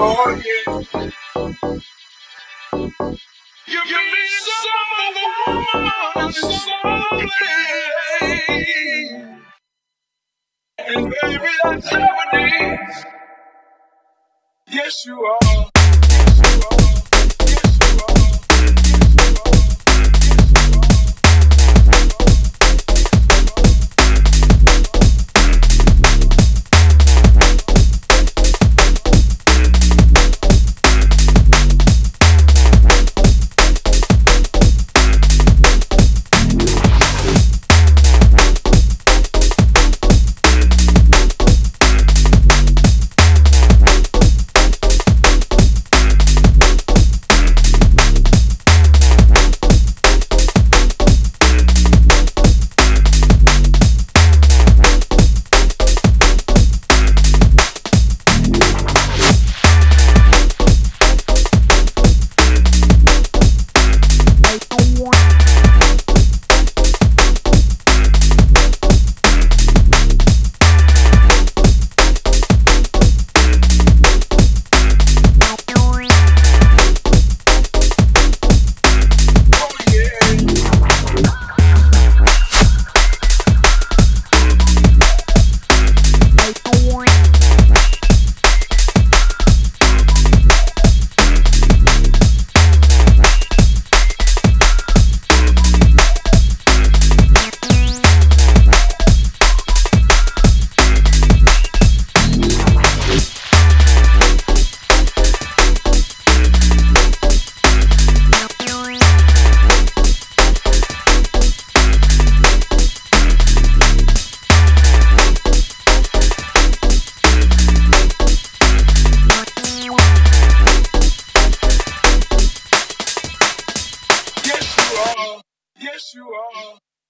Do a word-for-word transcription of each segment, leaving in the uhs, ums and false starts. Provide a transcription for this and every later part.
for you. Give me some other woman someplace. And baby, that's how it is. Yes, you are.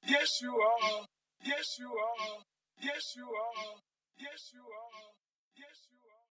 Yes, you are. Yes, you are. Yes, you are. Yes, you are. Yes, you are. Yes, you are. Yes.